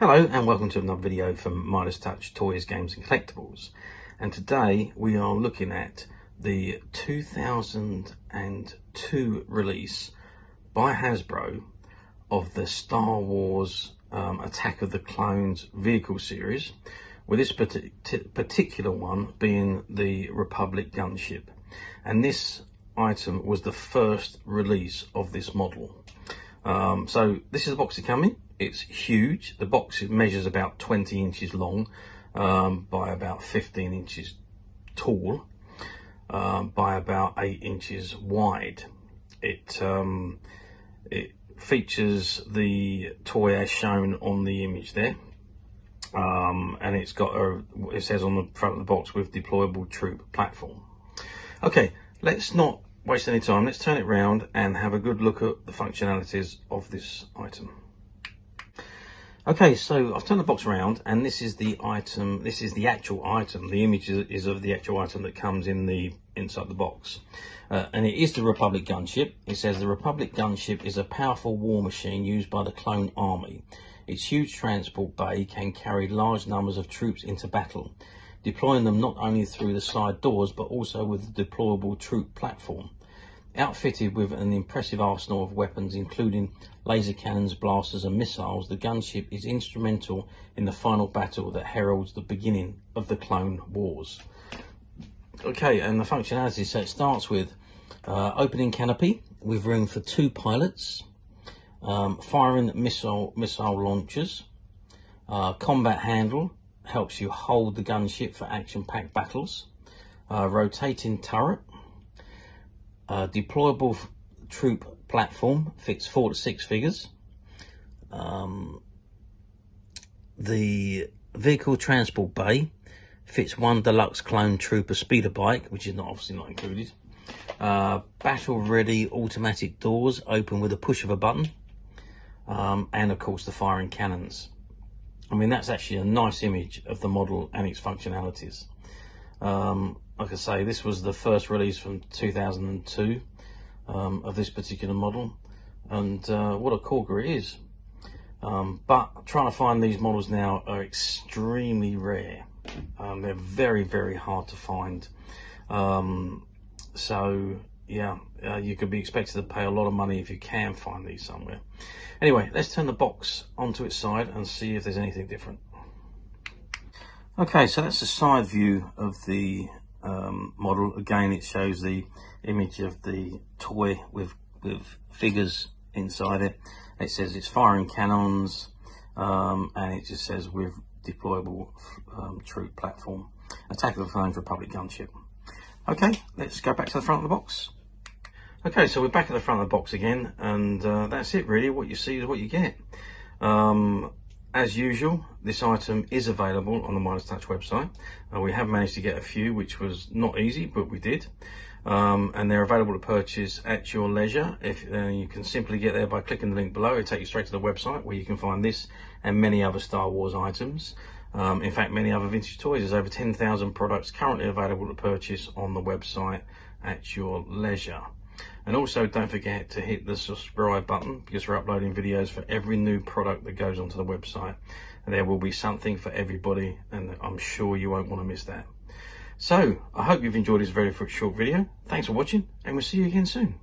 Hello and welcome to another video from Midas Touch Toys, Games and Collectibles, and today we are looking at the 2002 release by Hasbro of the Star Wars Attack of the Clones vehicle series, with this particular one being the Republic Gunship, and this item was the first release of this model. So this is the box it came in. It's huge. The box measures about 20 inches long by about 15 inches tall by about 8 inches wide. It features the toy as shown on the image there, and it's got it says on the front of the box, with deployable troop platform. Okay, let's not waste any time. Let's turn it round and have a good look at the functionalities of this item. Okay, so I've turned the box around, and this is the item. This is the actual item. The image is of the actual item that comes in the inside the box, and it is the Republic Gunship. It says the Republic Gunship is a powerful war machine used by the clone army. Its huge transport bay can carry large numbers of troops into battle, deploying them not only through the side doors but also with the deployable troop platform. Outfitted with an impressive arsenal of weapons, including laser cannons, blasters and missiles, the gunship is instrumental in the final battle that heralds the beginning of the Clone Wars. Okay, and the functionality, so it starts with opening canopy with room for 2 pilots, firing missile launchers, combat handle, helps you hold the gunship for action-packed battles, rotating turret, deployable troop platform, fits 4 to 6 figures. The vehicle transport bay fits 1 deluxe clone trooper speeder bike, which is obviously not included. Battle ready automatic doors open with a push of a button, and of course the firing cannons. I mean, that's actually a nice image of the model and its functionalities. Like I say, this was the first release from 2002 of this particular model, and what a corker it is. But trying to find these models now are extremely rare. They're very, very hard to find. So yeah, you could be expected to pay a lot of money if you can find these somewhere. Anyway, let's turn the box onto its side and see if there's anything different. Okay, so that's the side view of the model. Again, it shows the image of the toy with figures inside it. It says it's firing cannons, and it just says with deployable troop platform, Attack of the Clones Republic Gunship. Okay, let's go back to the front of the box. Okay, so we're back at the front of the box again, and that's it really. What you see is what you get. As usual, this item is available on the Midas Touch website. We have managed to get a few, which was not easy, but we did. And they're available to purchase at your leisure. You can simply get there by clicking the link below. It'll take you straight to the website where you can find this and many other Star Wars items. In fact, many other vintage toys. There's over 10,000 products currently available to purchase on the website at your leisure. And also, don't forget to hit the subscribe button, because we're uploading videos for every new product that goes onto the website. And there will be something for everybody, and I'm sure you won't want to miss that. So, I hope you've enjoyed this very short video. Thanks for watching, and we'll see you again soon.